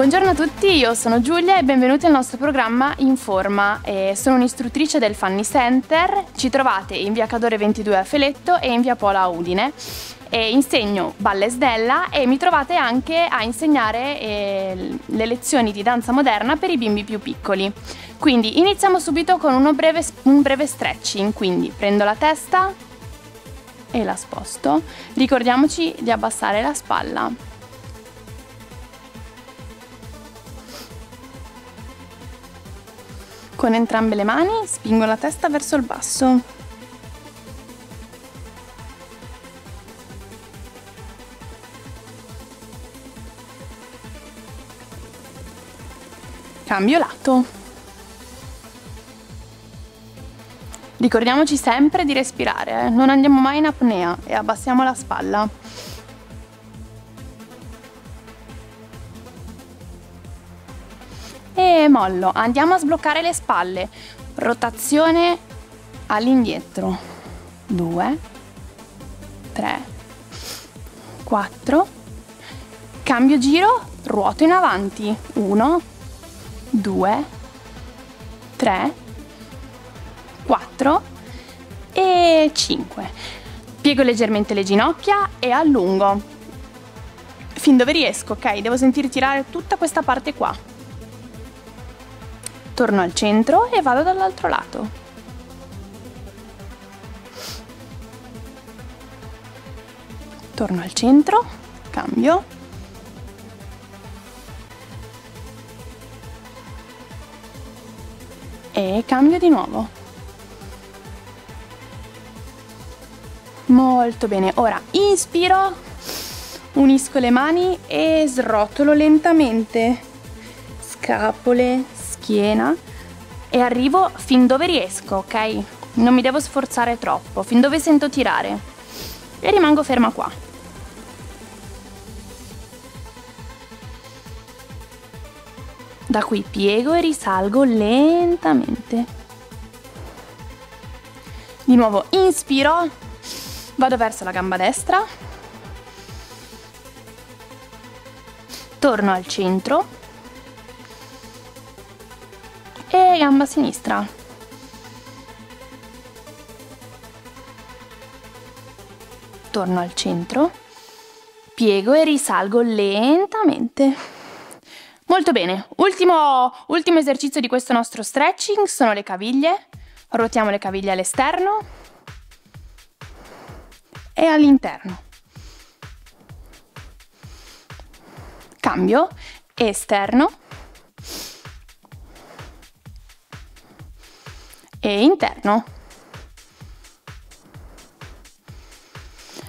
Buongiorno a tutti, io sono Giulia e benvenuti al nostro programma IN FORMA. Sono un'istruttrice del Fanny Center, ci trovate in via Cadore 22 a Feletto e in via Pola a Udine. Insegno ballesdella e mi trovate anche a insegnare le lezioni di danza moderna per i bimbi più piccoli. Quindi iniziamo subito con un breve stretching, quindi prendo la testa e la sposto. Ricordiamoci di abbassare la spalla. Con entrambe le mani spingo la testa verso il basso. Cambio lato. Ricordiamoci sempre di respirare, non andiamo mai in apnea e abbassiamo la spalla. E mollo, andiamo a sbloccare le spalle, rotazione all'indietro, 2, 3, 4, cambio giro, ruoto in avanti, 1, 2, 3, 4 e 5, piego leggermente le ginocchia e allungo, fin dove riesco, ok? Devo sentir tirare tutta questa parte qua. Torno al centro e vado dall'altro lato. Torno al centro, cambio. E cambio di nuovo. Molto bene, ora inspiro, unisco le mani e srotolo lentamente. Scapole, schiena e arrivo fin dove riesco, ok? Non mi devo sforzare troppo, fin dove sento tirare e rimango ferma qua. Da qui piego e risalgo lentamente. Di nuovo inspiro, vado verso la gamba destra, torno al centro e gamba sinistra. Torno al centro, piego e risalgo lentamente. Molto bene, ultimo esercizio di questo nostro stretching sono le caviglie. Ruotiamo le caviglie all'esterno e all'interno. Cambio, esterno e interno.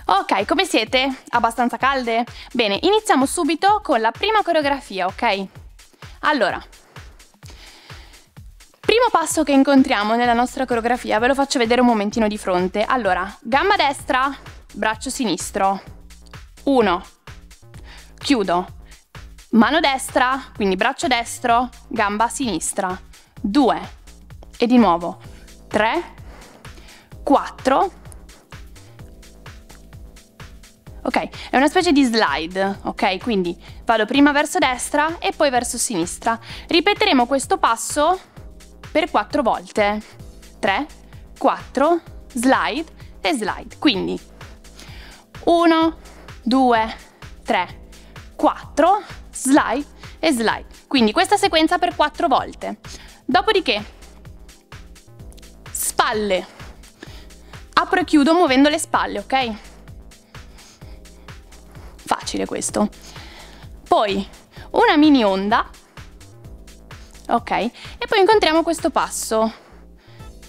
Ok, come siete? Abbastanza calde? Bene, iniziamo subito con la prima coreografia, ok? Allora, primo passo che incontriamo nella nostra coreografia, ve lo faccio vedere un momentino di fronte. Allora, gamba destra, braccio sinistro, 1, chiudo, mano destra, quindi braccio destro, gamba sinistra, 2, e di nuovo 3, 4, ok, è una specie di slide, ok, quindi vado prima verso destra e poi verso sinistra. Ripeteremo questo passo per 4 volte, 3, 4, slide e slide, quindi 1, 2, 3, 4, slide e slide, quindi questa sequenza per 4 volte, dopodiché spalle, apro e chiudo muovendo le spalle, ok? Facile questo. Poi una mini onda, ok? E poi incontriamo questo passo,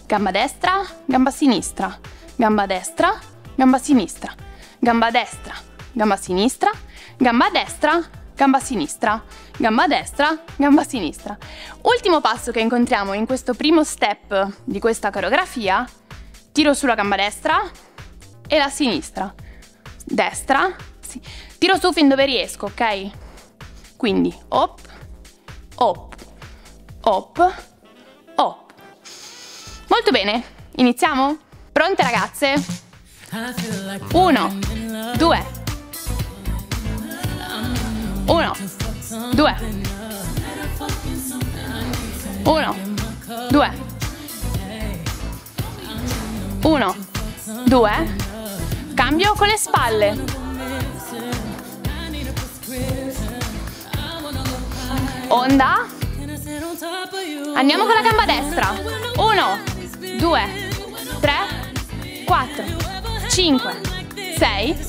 gamba destra, gamba sinistra, gamba destra, gamba sinistra, gamba destra, gamba sinistra, gamba destra, gamba sinistra, gamba destra, gamba sinistra. Ultimo passo che incontriamo in questo primo step di questa coreografia, tiro sulla gamba destra e la sinistra, destra, sì. Tiro su fin dove riesco, ok? Quindi hop, hop, hop, hop. Molto bene, iniziamo? Pronte ragazze? 1, 2, 1, 2, 1, 2, 1, 2, cambio con le spalle, 1, andiamo con la gamba destra, 1, 2, 3, 4, 5, 6,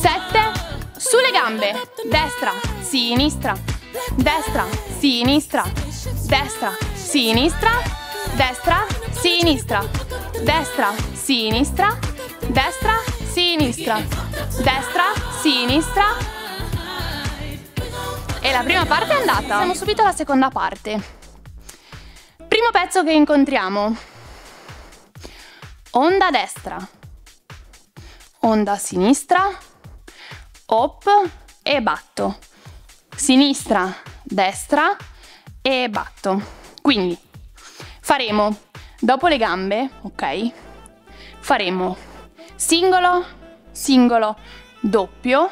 7, sulle gambe, destra, sinistra, destra, sinistra, destra, sinistra, destra, sinistra, destra, sinistra, destra, sinistra, destra, sinistra. E la prima parte è andata. Siamo subito alla seconda parte. Primo pezzo che incontriamo. Onda destra, onda sinistra. Hop e batto, sinistra, destra e batto. Quindi faremo dopo le gambe, ok? Faremo singolo, singolo, doppio,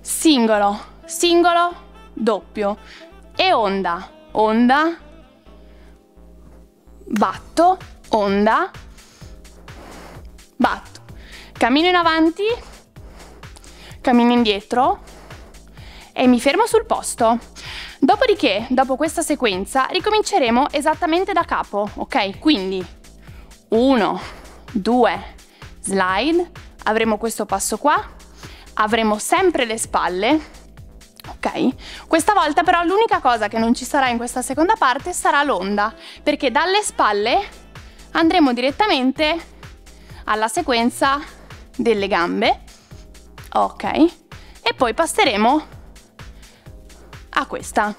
singolo, singolo, doppio e onda, onda, batto, onda, batto. Cammino in avanti, cammino indietro e mi fermo sul posto. Dopodiché, dopo questa sequenza, ricominceremo esattamente da capo, ok? Quindi 1, 2, slide, avremo questo passo qua, avremo sempre le spalle, ok? Questa volta però l'unica cosa che non ci sarà in questa seconda parte sarà l'onda, perché dalle spalle andremo direttamente alla sequenza delle gambe. Ok, e poi passeremo a questa.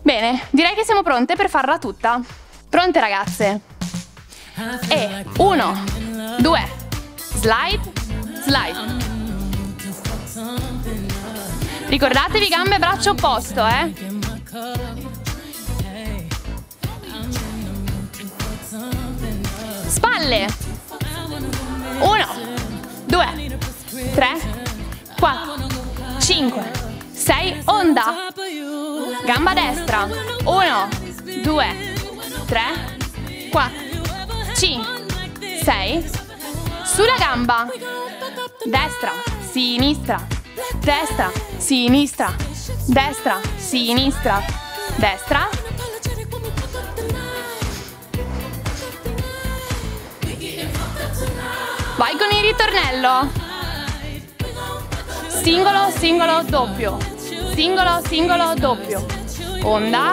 Bene, direi che siamo pronte per farla tutta. Pronte ragazze? E 1, 2, slide, slide. Ricordatevi gambe e braccio opposto, eh? Spalle. 1. 2, 3, 4, 5, 6, onda, gamba destra, 1, 2, 3, 4, 5, 6, sulla gamba, destra, sinistra, destra, sinistra, destra, sinistra, destra, vai con il ritornello. Singolo, singolo, doppio. Singolo, singolo, doppio. Onda.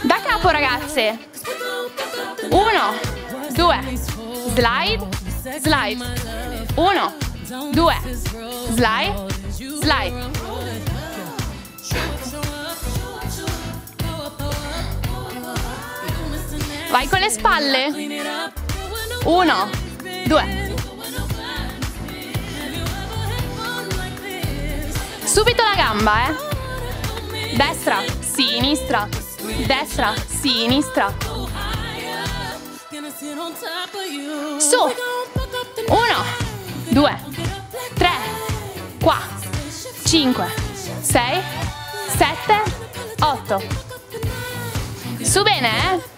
Da capo ragazze. 1, 2, slide, slide. 1, 2, slide, slide. Vai con le spalle. 1, 2. Subito la gamba, eh. Destra, sinistra, destra, sinistra. Su. 1, 2, 3, 4, 5, 6, 7, 8. Su bene, eh.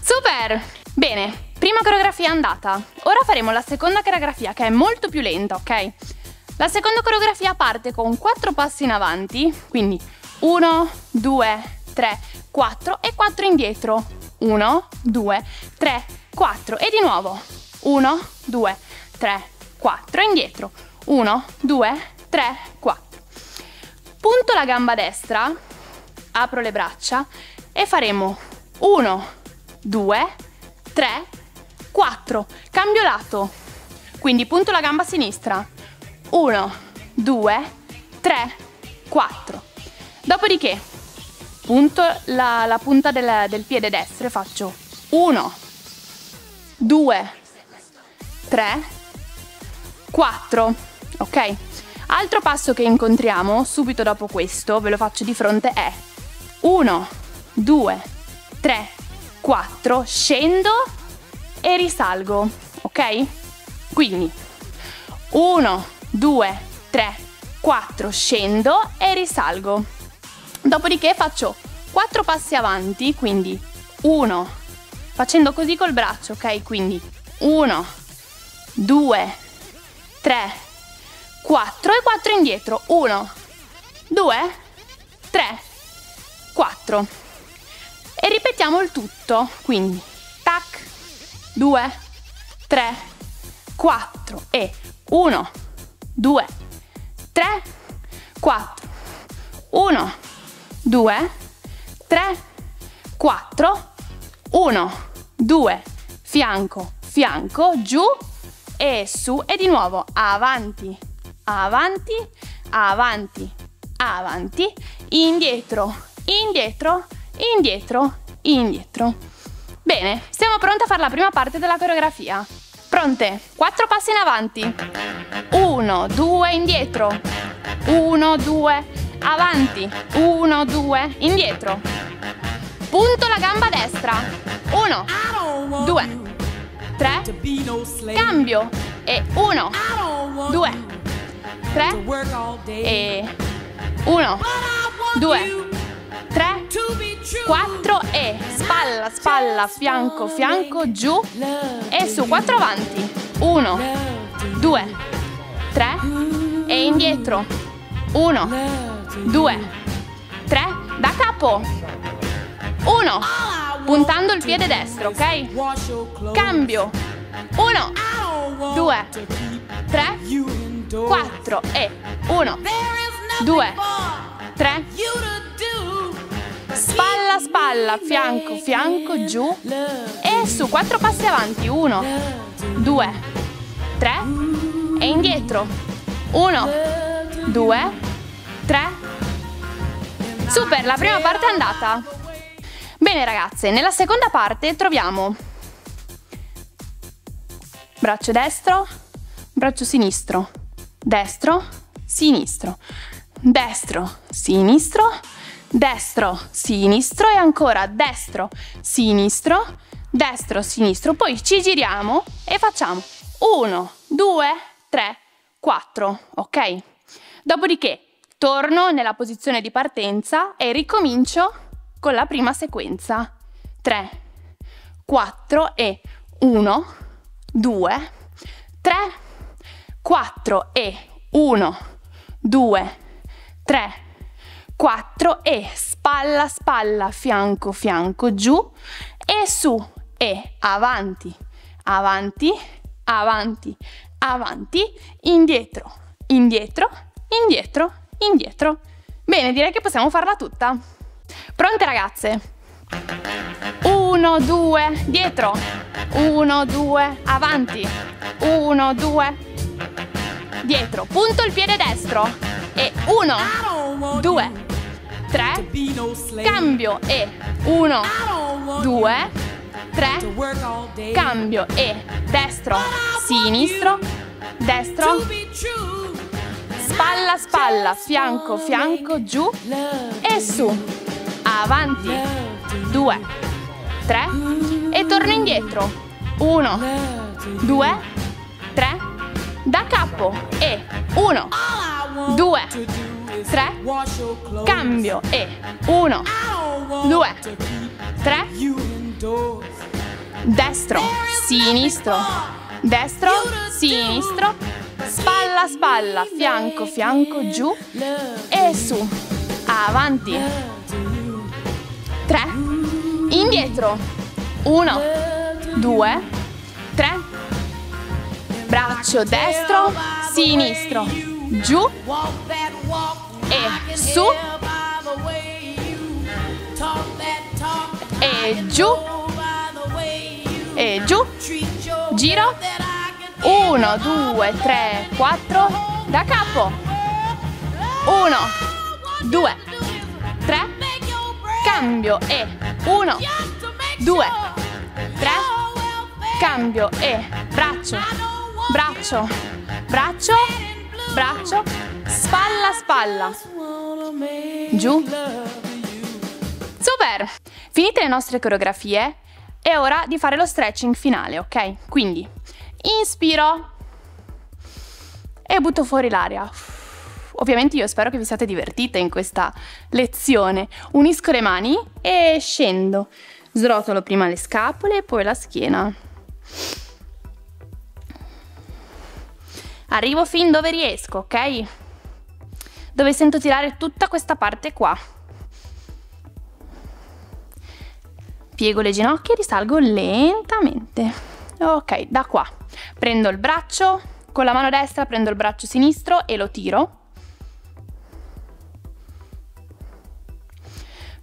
Super! Bene, prima coreografia andata. Ora faremo la seconda coreografia che è molto più lenta, ok? La seconda coreografia parte con 4 passi in avanti, quindi 1, 2, 3, 4 e 4 indietro. 1, 2, 3, 4 e di nuovo 1, 2, 3, 4 indietro. 1, 2, 3, 4. Punto la gamba destra, apro le braccia e faremo 1, 2, 3, 4, cambio lato, quindi punto la gamba sinistra, 1, 2, 3, 4, dopodiché punto la punta del piede destro e faccio 1, 2, 3, 4, ok? Altro passo che incontriamo subito dopo questo, ve lo faccio di fronte, è 1, 2, 3, 4, scendo e risalgo, ok? Quindi 1, 2, 3, 4, scendo e risalgo. Dopodiché faccio 4 passi avanti, quindi 1, facendo così col braccio, ok? Quindi 1, 2, 3, 4 e 4 indietro. 1, 2, 3, 4. E ripetiamo il tutto, quindi tac, 2, 3, 4 e 1, 2, 3, 4, 1, 2, 3, 4, 1, 2, fianco, fianco, giù e su e di nuovo avanti, avanti, avanti, avanti, indietro, indietro, indietro, indietro. Bene, siamo pronte a fare la prima parte della coreografia. Pronte? 4 passi in avanti. 1, 2, indietro. 1, 2, avanti. 1, 2, indietro. Punto la gamba destra. 1, 2, 3, cambio e 1, 2, 3 e 1, 2, 3, 4 e spalla, spalla, fianco, fianco, giù e su, 4 avanti, 1, 2, 3 e indietro, 1, 2, 3, da capo, 1, puntando il piede destro, ok? Cambio, 1, 2, 3, 4 e 1, 2, 3, spalla, spalla, fianco, fianco, giù e su, 4 passi avanti, 1, 2, 3 e indietro, 1, 2, 3, super, la prima parte è andata. Bene ragazze, nella seconda parte troviamo braccio destro, braccio sinistro, destro, sinistro, destro, sinistro, destro, sinistro e ancora destro, sinistro, destro, sinistro, poi ci giriamo e facciamo 1, 2, 3, 4, ok? Dopodiché torno nella posizione di partenza e ricomincio con la prima sequenza, 3, 4 e 1, 2, 3, 4 e 1, 2, 3, 4 e spalla, spalla, fianco, fianco, giù e su e avanti, avanti, avanti, avanti, indietro, indietro, indietro, indietro. Bene, direi che possiamo farla tutta. Pronte ragazze? 1, 2, dietro, 1, 2, avanti, 1, 2, dietro, punto il piede destro e 1, 2, 3, cambio e 1, 2, 3, cambio e destro, sinistro, destro, spalla, spalla, fianco, fianco, giù e su, avanti, 2, 3 e torno indietro, 1, 2, 3, da capo e 1, 2, 3, cambio e 1, 2, 3, destro, sinistro, destro, sinistro, spalla, spalla, fianco, fianco, giù e su, avanti, 3, indietro, 1, 2, 3, braccio destro, sinistro, giù e su e giù e giù, giro, 1, 2, 3, 4, da capo, 1, 2, 3, cambio e 1, 2, 3, cambio e braccio, braccio, braccio, braccio, spalla, spalla, giù, super! Finite le nostre coreografie, è ora di fare lo stretching finale, ok? Quindi inspiro e butto fuori l'aria. Ovviamente io spero che vi siate divertite in questa lezione. Unisco le mani e scendo. Srotolo prima le scapole e poi la schiena. Arrivo fin dove riesco, ok? Dove sento tirare tutta questa parte qua. Piego le ginocchia e risalgo lentamente. Ok, da qua. Prendo il braccio, con la mano destra prendo il braccio sinistro e lo tiro.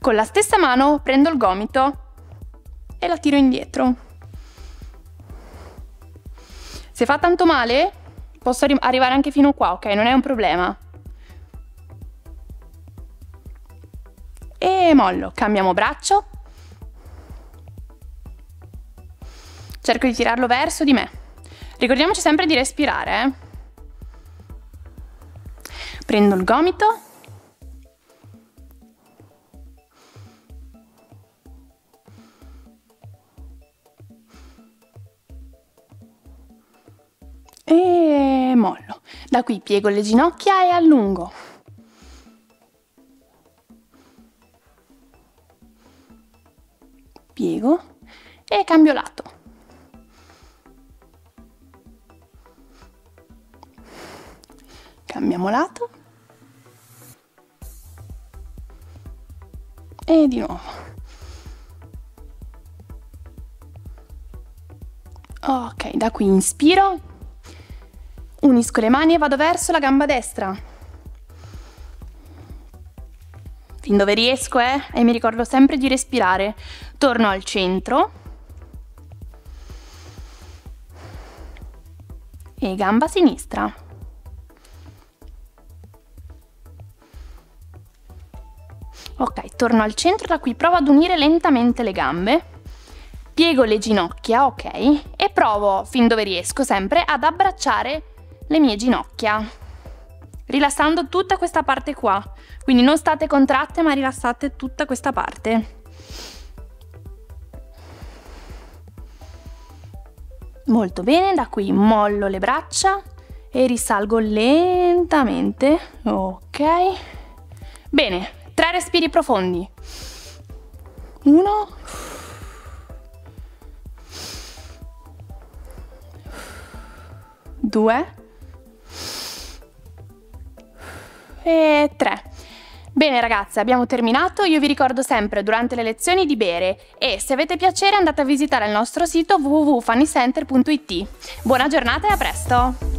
Con la stessa mano prendo il gomito e la tiro indietro. Se fa tanto male, posso arrivare anche fino qua, ok? Non è un problema. E mollo. Cambiamo braccio. Cerco di tirarlo verso di me. Ricordiamoci sempre di respirare, eh? Prendo il gomito. E mollo. Da qui piego le ginocchia e allungo. Piego e cambio lato. Cambiamo lato. E di nuovo. Ok, da qui inspiro. Unisco le mani e vado verso la gamba destra. Fin dove riesco, e mi ricordo sempre di respirare. Torno al centro. E gamba sinistra. Ok, torno al centro, da qui provo ad unire lentamente le gambe. Piego le ginocchia, ok, e provo, fin dove riesco sempre, ad abbracciare le mie ginocchia, rilassando tutta questa parte qua, quindi non state contratte ma rilassate tutta questa parte. Molto bene, da qui mollo le braccia e risalgo lentamente, ok? Bene, 3 respiri profondi. 1. Due. E 3. Bene ragazze, abbiamo terminato. Io vi ricordo sempre durante le lezioni di bere e se avete piacere andate a visitare il nostro sito www.fannycenter.it. Buona giornata e a presto!